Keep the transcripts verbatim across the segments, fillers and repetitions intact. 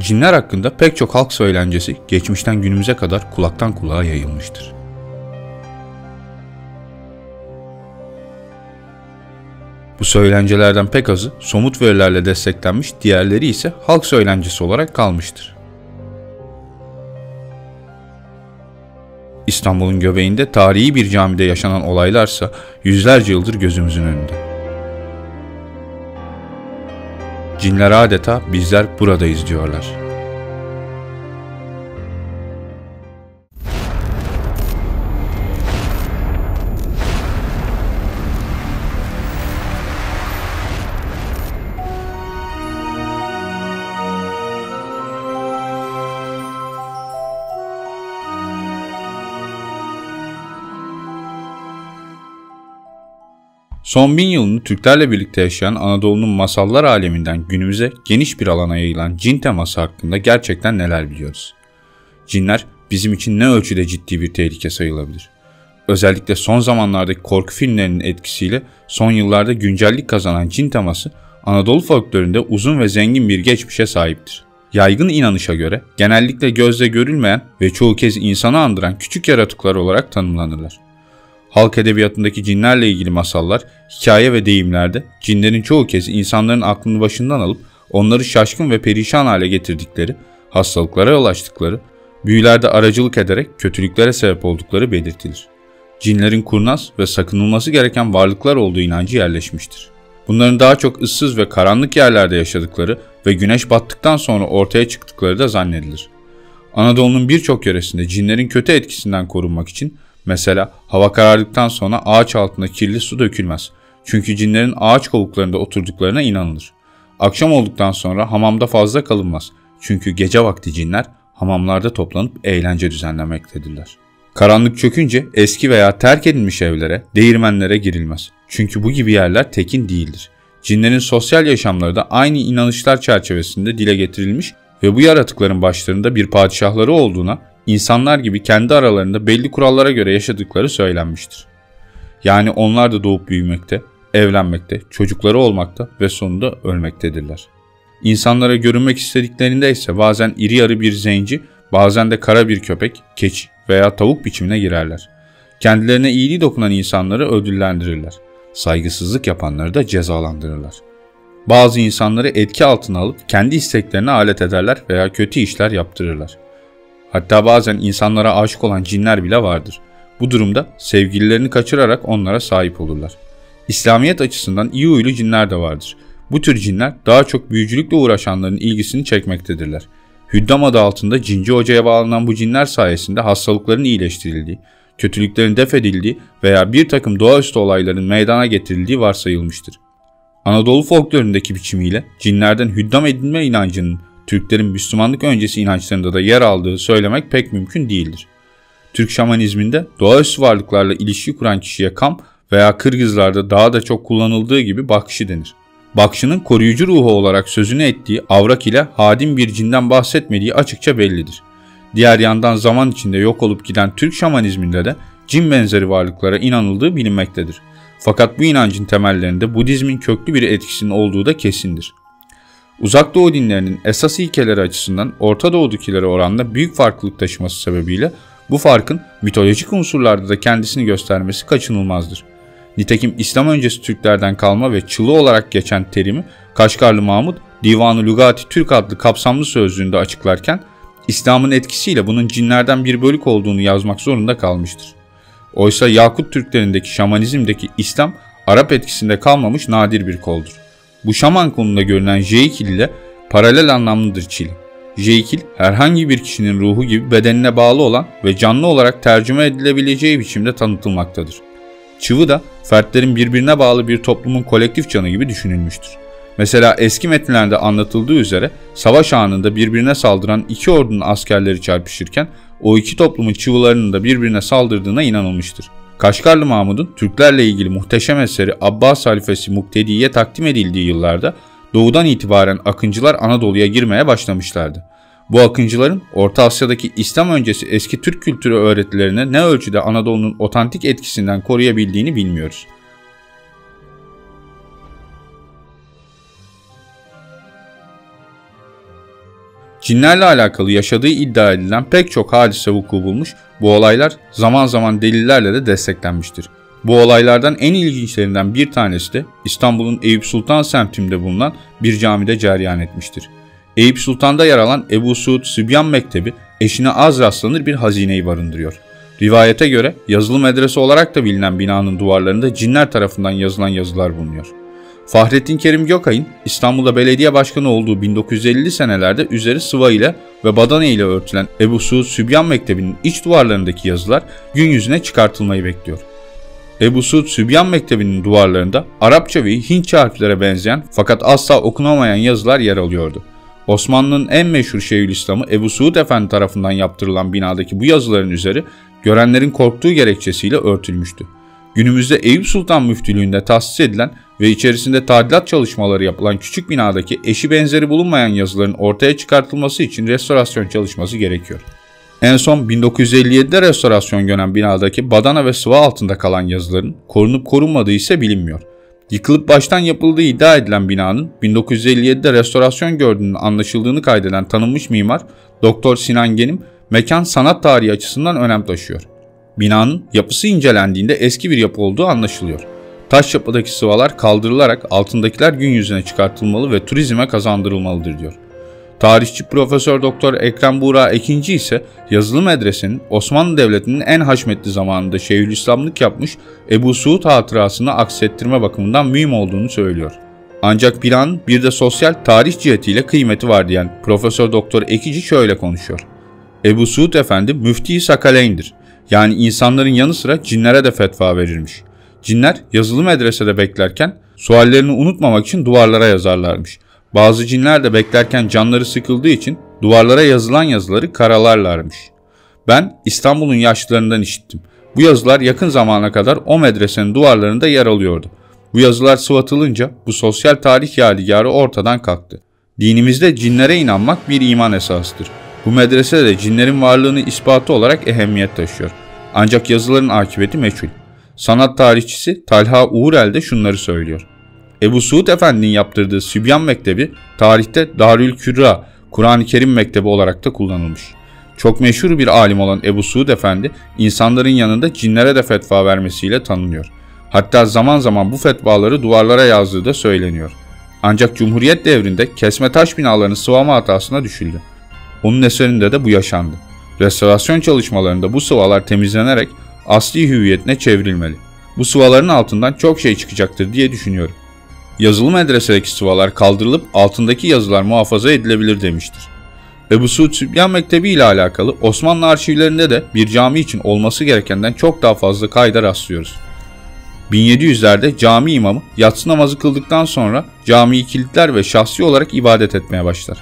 Cinler hakkında pek çok halk söylencesi geçmişten günümüze kadar kulaktan kulağa yayılmıştır. Bu söylencelerden pek azı somut verilerle desteklenmiş, diğerleri ise halk söylencesi olarak kalmıştır. İstanbul'un göbeğinde tarihi bir camide yaşanan olaylarsa yüzlerce yıldır gözümüzün önünde. Cinler adeta bizler buradayız diyorlar. Son bin yılını Türklerle birlikte yaşayan Anadolu'nun masallar aleminden günümüze geniş bir alana yayılan cin teması hakkında gerçekten neler biliyoruz? Cinler bizim için ne ölçüde ciddi bir tehlike sayılabilir? Özellikle son zamanlardaki korku filmlerinin etkisiyle son yıllarda güncellik kazanan cin teması Anadolu folkloründe uzun ve zengin bir geçmişe sahiptir. Yaygın inanışa göre genellikle gözle görülmeyen ve çoğu kez insanı andıran küçük yaratıklar olarak tanımlanırlar. Halk edebiyatındaki cinlerle ilgili masallar, hikaye ve deyimlerde cinlerin çoğu kez insanların aklını başından alıp onları şaşkın ve perişan hale getirdikleri, hastalıklara yol açtıkları, büyülerde aracılık ederek kötülüklere sebep oldukları belirtilir. Cinlerin kurnaz ve sakınılması gereken varlıklar olduğu inancı yerleşmiştir. Bunların daha çok ıssız ve karanlık yerlerde yaşadıkları ve güneş battıktan sonra ortaya çıktıkları da zannedilir. Anadolu'nun birçok yöresinde cinlerin kötü etkisinden korunmak için, mesela hava karardıktan sonra ağaç altına kirli su dökülmez. Çünkü cinlerin ağaç kovuklarında oturduklarına inanılır. Akşam olduktan sonra hamamda fazla kalınmaz. Çünkü gece vakti cinler hamamlarda toplanıp eğlence düzenlemektedirler. Karanlık çökünce eski veya terk edilmiş evlere, değirmenlere girilmez. Çünkü bu gibi yerler tekin değildir. Cinlerin sosyal yaşamları da aynı inanışlar çerçevesinde dile getirilmiş ve bu yaratıkların başlarında bir padişahları olduğuna, İnsanlar gibi kendi aralarında belli kurallara göre yaşadıkları söylenmiştir. Yani onlar da doğup büyümekte, evlenmekte, çocukları olmakta ve sonunda ölmektedirler. İnsanlara görünmek istediklerinde ise bazen iri yarı bir zenci, bazen de kara bir köpek, keçi veya tavuk biçimine girerler. Kendilerine iyiliği dokunan insanları ödüllendirirler. Saygısızlık yapanları da cezalandırırlar. Bazı insanları etki altına alıp kendi isteklerine alet ederler veya kötü işler yaptırırlar. Hatta bazen insanlara aşık olan cinler bile vardır. Bu durumda sevgililerini kaçırarak onlara sahip olurlar. İslamiyet açısından iyi huylu cinler de vardır. Bu tür cinler daha çok büyücülükle uğraşanların ilgisini çekmektedirler. Hüddam adı altında cinci hocaya bağlanan bu cinler sayesinde hastalıkların iyileştirildiği, kötülüklerin def edildiği veya bir takım doğaüstü olayların meydana getirildiği varsayılmıştır. Anadolu folklorundaki biçimiyle cinlerden hüddam edilme inancının Türklerin Müslümanlık öncesi inançlarında da yer aldığı söylemek pek mümkün değildir. Türk şamanizminde doğaüstü varlıklarla ilişki kuran kişiye kam veya Kırgızlarda daha da çok kullanıldığı gibi bakşı denir. Bakşının koruyucu ruhu olarak sözünü ettiği avrak ile hadim bir cinden bahsetmediği açıkça bellidir. Diğer yandan zaman içinde yok olup giden Türk şamanizminde de cin benzeri varlıklara inanıldığı bilinmektedir. Fakat bu inancın temellerinde Budizmin köklü bir etkisinin olduğu da kesindir. Uzak Doğu dinlerinin esas ilkeleri açısından Orta Doğu'dakilere oranla büyük farklılık taşıması sebebiyle bu farkın mitolojik unsurlarda da kendisini göstermesi kaçınılmazdır. Nitekim İslam öncesi Türklerden kalma ve çılı olarak geçen terimi Kaşgarlı Mahmud, Divan-ı Lugati Türk adlı kapsamlı sözlüğünde açıklarken İslam'ın etkisiyle bunun cinlerden bir bölük olduğunu yazmak zorunda kalmıştır. Oysa Yakut Türklerindeki şamanizmdeki İslam, Arap etkisinde kalmamış nadir bir koldur. Bu şaman konumunda görünen jeikil ile paralel anlamlıdır çil. Jeikil herhangi bir kişinin ruhu gibi bedenine bağlı olan ve canlı olarak tercüme edilebileceği biçimde tanıtılmaktadır. Çıvı da fertlerin birbirine bağlı bir toplumun kolektif canı gibi düşünülmüştür. Mesela eski metinlerde anlatıldığı üzere savaş anında birbirine saldıran iki ordunun askerleri çarpışırken o iki toplumun çıvılarının da birbirine saldırdığına inanılmıştır. Kaşgarlı Mahmud'un Türklerle ilgili muhteşem eseri Abbas halifesi Muktedi'ye takdim edildiği yıllarda doğudan itibaren akıncılar Anadolu'ya girmeye başlamışlardı. Bu akıncıların Orta Asya'daki İslam öncesi eski Türk kültürü öğretilerine ne ölçüde Anadolu'nun otantik etkisinden koruyabildiğini bilmiyoruz. Cinlerle alakalı yaşadığı iddia edilen pek çok hadise vuku bulmuş, bu olaylar zaman zaman delillerle de desteklenmiştir. Bu olaylardan en ilginçlerinden bir tanesi de İstanbul'un Eyüp Sultan semtinde bulunan bir camide cereyan etmiştir. Eyüp Sultan'da yer alan Ebussuud Sıbyan Mektebi eşine az rastlanır bir hazineyi barındırıyor. Rivayete göre yazılı medrese olarak da bilinen binanın duvarlarında cinler tarafından yazılan yazılar bulunuyor. Fahrettin Kerim Gökay'ın İstanbul'da belediye başkanı olduğu bin dokuz yüz ellili senelerde üzeri sıva ile ve badana ile örtülen Ebussuud Sıbyan Mektebi'nin iç duvarlarındaki yazılar gün yüzüne çıkartılmayı bekliyor. Ebussuud Sıbyan Mektebi'nin duvarlarında Arapça ve Hintçe harflere benzeyen fakat asla okunamayan yazılar yer alıyordu. Osmanlı'nın en meşhur Şeyhülislam'ı Ebussuud Efendi tarafından yaptırılan binadaki bu yazıların üzeri görenlerin korktuğu gerekçesiyle örtülmüştü. Günümüzde Eyüp Sultan Müftülüğü'nde tahsis edilen ve içerisinde tadilat çalışmaları yapılan küçük binadaki eşi benzeri bulunmayan yazıların ortaya çıkartılması için restorasyon çalışması gerekiyor. En son bin dokuz yüz elli yedide restorasyon gören binadaki badana ve sıva altında kalan yazıların korunup korunmadığı ise bilinmiyor. Yıkılıp baştan yapıldığı iddia edilen binanın bin dokuz yüz elli yedide restorasyon gördüğünün anlaşıldığını kaydeden tanınmış mimar Doktor Sinan Genim, mekan sanat tarihi açısından önem taşıyor. Binanın yapısı incelendiğinde eski bir yapı olduğu anlaşılıyor. Taş yapıdaki sıvalar kaldırılarak altındakiler gün yüzüne çıkartılmalı ve turizme kazandırılmalıdır diyor. Tarihçi Profesör Doktor Ekrem Buğra Ekinci ise yazılı medresenin Osmanlı Devleti'nin en haşmetli zamanında Şeyhülislamlık yapmış Ebussuud hatırasını aksettirme bakımından mühim olduğunu söylüyor. Ancak planın bir de sosyal tarih cihetiyle kıymeti var diyen Profesör Doktor Ekinci şöyle konuşuyor. Ebussuud Efendi müfti-i sakaleyndir. Yani insanların yanı sıra cinlere de fetva verirmiş. Cinler yazılı medresede beklerken suallerini unutmamak için duvarlara yazarlarmış. Bazı cinler de beklerken canları sıkıldığı için duvarlara yazılan yazıları karalarlarmış. Ben İstanbul'un yaşlılarından işittim. Bu yazılar yakın zamana kadar o medresenin duvarlarında yer alıyordu. Bu yazılar sıvatılınca bu sosyal tarih yadigarı ortadan kalktı. Dinimizde cinlere inanmak bir iman esasıdır. Bu medrese de cinlerin varlığını ispatı olarak ehemmiyet taşıyor. Ancak yazıların akıbeti meçhul. Sanat tarihçisi Talha Uğurel de şunları söylüyor. Ebussuud Efendi'nin yaptırdığı Sıbyan Mektebi tarihte Darül Kürra, Kur'an-ı Kerim Mektebi olarak da kullanılmış. Çok meşhur bir alim olan Ebussuud Efendi insanların yanında cinlere de fetva vermesiyle tanınıyor. Hatta zaman zaman bu fetvaları duvarlara yazdığı da söyleniyor. Ancak Cumhuriyet devrinde kesme taş binalarının sıvama hatasına düşüldü. Onun eserinde de bu yaşandı. Restorasyon çalışmalarında bu sıvalar temizlenerek asli hüviyetine çevrilmeli. Bu sıvaların altından çok şey çıkacaktır diye düşünüyorum. Yazılı medresedeki sıvalar kaldırılıp altındaki yazılar muhafaza edilebilir demiştir. Ebussuud Sıbyan Mektebi ile alakalı Osmanlı arşivlerinde de bir cami için olması gerekenden çok daha fazla kayda rastlıyoruz. bin yedi yüzlerde cami imamı yatsı namazı kıldıktan sonra camiyi kilitler ve şahsi olarak ibadet etmeye başlar.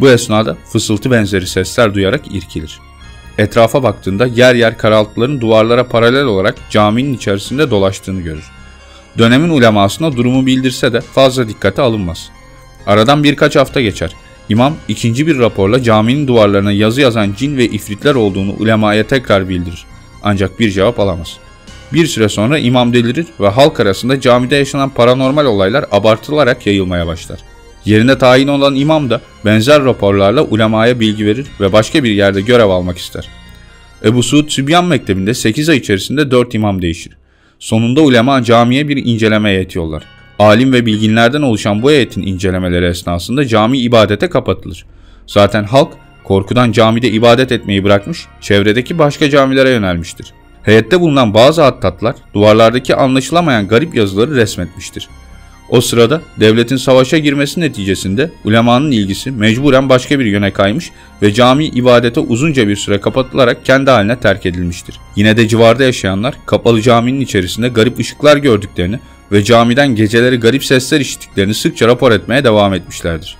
Bu esnada fısıltı benzeri sesler duyarak irkilir. Etrafa baktığında yer yer karaltıların duvarlara paralel olarak caminin içerisinde dolaştığını görür. Dönemin ulemasına durumu bildirse de fazla dikkate alınmaz. Aradan birkaç hafta geçer. İmam ikinci bir raporla caminin duvarlarına yazı yazan cin ve ifritler olduğunu ulemaya tekrar bildirir. Ancak bir cevap alamaz. Bir süre sonra imam delirir ve halk arasında camide yaşanan paranormal olaylar abartılarak yayılmaya başlar. Yerine tayin olan imam da benzer raporlarla ulemaya bilgi verir ve başka bir yerde görev almak ister. Ebussuud Sıbyan Mektebi'nde sekiz ay içerisinde dört imam değişir. Sonunda ulema camiye bir inceleme heyeti yollar. Alim ve bilginlerden oluşan bu heyetin incelemeleri esnasında cami ibadete kapatılır. Zaten halk korkudan camide ibadet etmeyi bırakmış, çevredeki başka camilere yönelmiştir. Heyette bulunan bazı hattatlar duvarlardaki anlaşılamayan garip yazıları resmetmiştir. O sırada devletin savaşa girmesi neticesinde ulemanın ilgisi mecburen başka bir yöne kaymış ve cami ibadete uzunca bir süre kapatılarak kendi haline terk edilmiştir. Yine de civarda yaşayanlar kapalı caminin içerisinde garip ışıklar gördüklerini ve camiden geceleri garip sesler işittiklerini sıkça rapor etmeye devam etmişlerdir.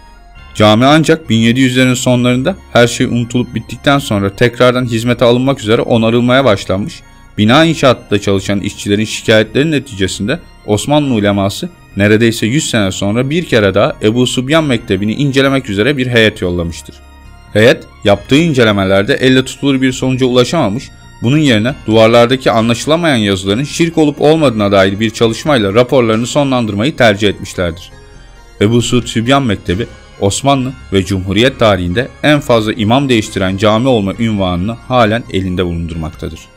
Cami ancak bin yedi yüzlerin sonlarında her şey unutulup bittikten sonra tekrardan hizmete alınmak üzere onarılmaya başlanmış, bina inşaatında çalışan işçilerin şikayetleri neticesinde Osmanlı uleması neredeyse yüz sene sonra bir kere daha Ebussuud Sıbyan Mektebi'ni incelemek üzere bir heyet yollamıştır. Heyet, yaptığı incelemelerde elle tutulur bir sonuca ulaşamamış, bunun yerine duvarlardaki anlaşılamayan yazıların şirk olup olmadığına dair bir çalışmayla raporlarını sonlandırmayı tercih etmişlerdir. Ebussuud Sıbyan Mektebi, Osmanlı ve Cumhuriyet tarihinde en fazla imam değiştiren cami olma unvanını halen elinde bulundurmaktadır.